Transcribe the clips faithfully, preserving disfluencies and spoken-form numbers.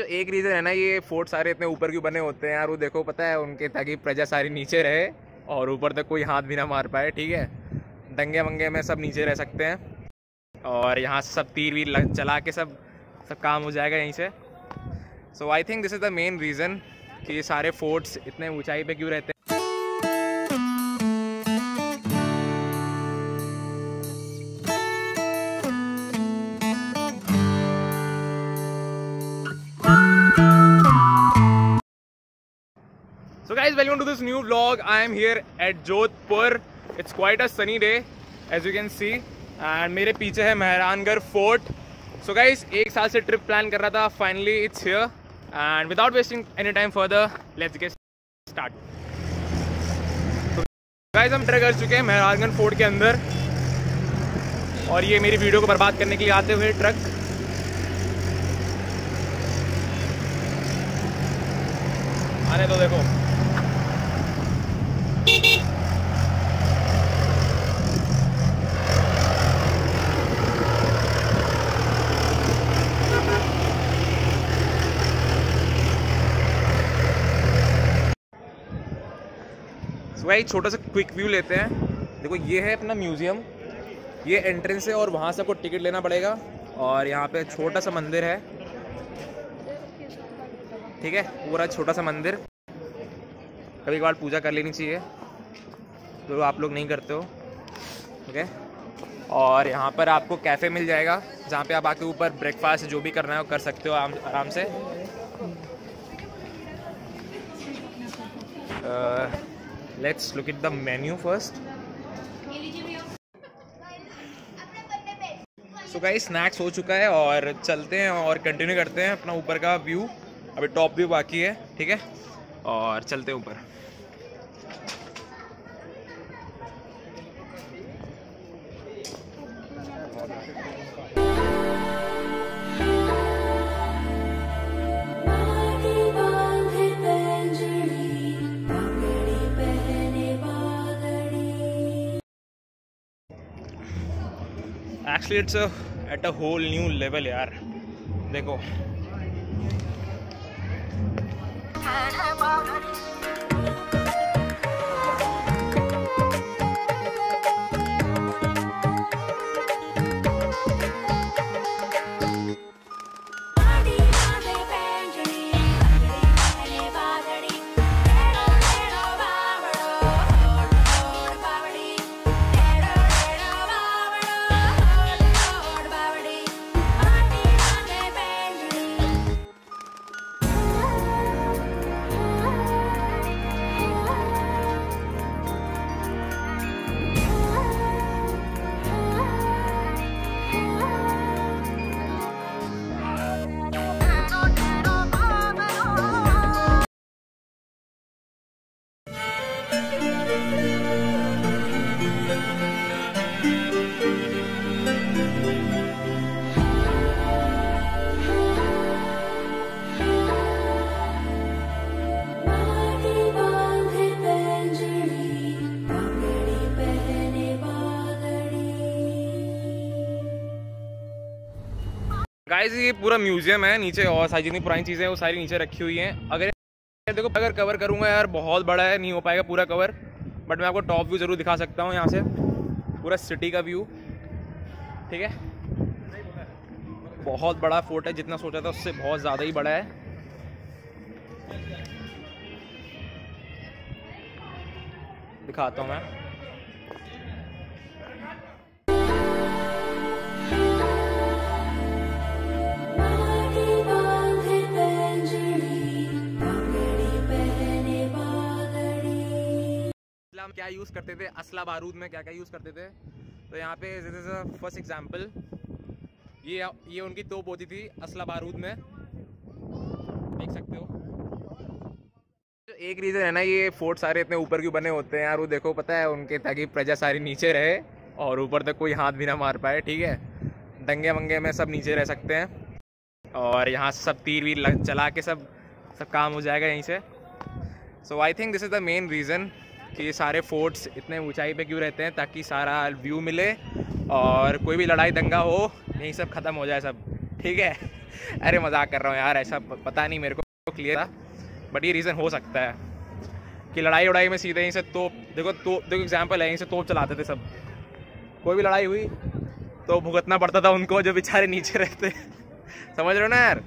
तो एक रीज़न है ना, ये फोर्ट सारे इतने ऊपर क्यों बने होते हैं यार, वो देखो पता है उनके, ताकि प्रजा सारी नीचे रहे और ऊपर तक कोई हाथ भी ना मार पाए, ठीक है। दंगे वंगे में सब नीचे रह सकते हैं और यहाँ से सब तीर वीर चला के सब सब काम हो जाएगा यहीं से। So I think this is the main reason कि ये सारे फोर्ट्स इतने ऊंचाई पे क्यों रहते हैं। So guys, welcome to this new vlog. I am here at Jodhpur. It's quite a sunny day, as you can see. And मेरे पीछे है मेहरानगढ़ फोर्ट। So guys, एक साल से ट्रिप प्लान कर रहा था, finally it's here. And without wasting any time further, let's get start. So guys, हम ट्रैक कर चुके हैं मेहरानगढ़ फोर्ट के अंदर और ये मेरी वीडियो को बर्बाद करने के लिए आते हुए ट्रक। आने तो देखो, भाई छोटा सा क्विक व्यू लेते हैं। देखो ये है अपना म्यूज़ियम, ये एंट्रेंस है और वहाँ से आपको टिकट लेना पड़ेगा और यहाँ पे छोटा सा मंदिर है, ठीक है, पूरा छोटा सा मंदिर। कभी एक बार पूजा कर लेनी चाहिए तो आप लोग नहीं करते हो, ठीक है। और यहाँ पर आपको कैफ़े मिल जाएगा जहाँ पे आप आके ऊपर ब्रेकफास्ट जो भी करना है वो कर सकते हो आराम से। आ, Let's look at the menu first. So guys, snacks हो चुका है और चलते हैं और कंटिन्यू करते हैं अपना ऊपर का व्यू। अभी टॉप व्यू बाकी है, ठीक है, और चलते हैं ऊपर। Actually it's at a whole new level यार, देखो गाइस, ये पूरा म्यूजियम है नीचे और सारी जितनी पुरानी चीज़ें हैं वो सारी नीचे रखी हुई हैं। अगर देखो अगर कवर करूँगा यार, बहुत बड़ा है, नहीं हो पाएगा पूरा कवर, बट मैं आपको टॉप व्यू ज़रूर दिखा सकता हूँ यहाँ से, पूरा सिटी का व्यू, ठीक है। बहुत बड़ा फोर्ट है, जितना सोचा था उससे बहुत ज़्यादा ही बड़ा है। दिखाता हूँ मैं, हम क्या यूज़ करते थे असला बारूद में, क्या क्या यूज़ करते थे। तो यहाँ पे this is a first example, ये ये उनकी तोप होती थी असला बारूद में, देख सकते हो। तो एक रीज़न है ना, ये फोर्ट सारे इतने ऊपर क्यों बने होते हैं यार, वो देखो पता है उनके, ताकि प्रजा सारी नीचे रहे और ऊपर तक कोई हाथ भी ना मार पाए, ठीक है। दंगे वंगे में सब नीचे रह सकते हैं और यहाँ से सब तीर वीर चला के सब सब काम हो जाएगा यहीं से। So I think this is the main reason कि ये सारे फोर्ट्स इतने ऊंचाई पे क्यों रहते हैं, ताकि सारा व्यू मिले और कोई भी लड़ाई दंगा हो यहीं सब ख़त्म हो जाए सब, ठीक है। अरे मजाक कर रहा हूँ यार, ऐसा पता नहीं मेरे को क्लियर था, बट ये रीज़न हो सकता है कि लड़ाई वड़ाई में सीधे यहीं से तोप, देखो तोप, देखो एग्जाम्पल है, यहीं से तोप चलाते थे सब, कोई भी लड़ाई हुई तो भुगतना पड़ता था उनको जो बेचारे नीचे रहते समझ रहे हो ना यार।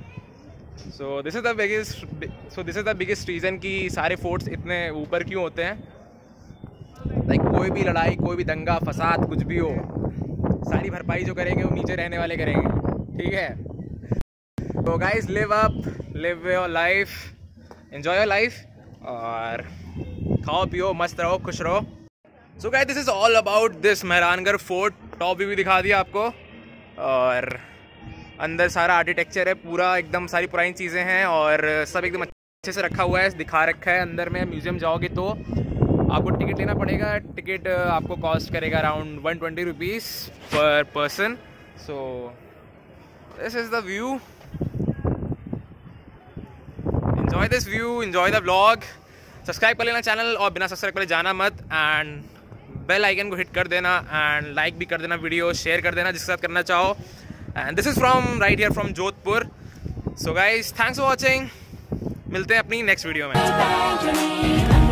So this is the biggest so this is the biggest reason कि सारे फोर्ट्स इतने ऊपर क्यों होते हैं। लाइक कोई भी लड़ाई, कोई भी दंगा फसाद कुछ भी हो, सारी भरपाई जो करेंगे वो नीचे रहने वाले करेंगे, ठीक है। तो guys live up, live your life, enjoy your life और खाओ पियो, मस्त रहो, खुश रहो। So guys this is all about this Mehrangarh fort, top view भी दिखा दिया आपको और अंदर सारा आर्किटेक्चर है पूरा, एकदम सारी पुरानी चीज़ें हैं और सब एकदम अच्छे से रखा हुआ है, दिखा रखा है। अंदर में म्यूज़ियम जाओगे तो आपको टिकट लेना पड़ेगा, टिकट आपको कॉस्ट करेगा अराउंड वन ट्वेंटी रुपीज़ पर person. So this is the view, enjoy this view, enjoy the vlog, subscribe कर लेना चैनल और बिना सब्सक्राइब करे जाना मत, एंड बेल आइकन को हिट कर देना एंड लाइक भी कर देना, वीडियो शेयर कर देना जिसके साथ करना चाहो। And this is from right here from Jodhpur. So guys thanks for watching, मिलते हैं अपनी नेक्स्ट वीडियो में।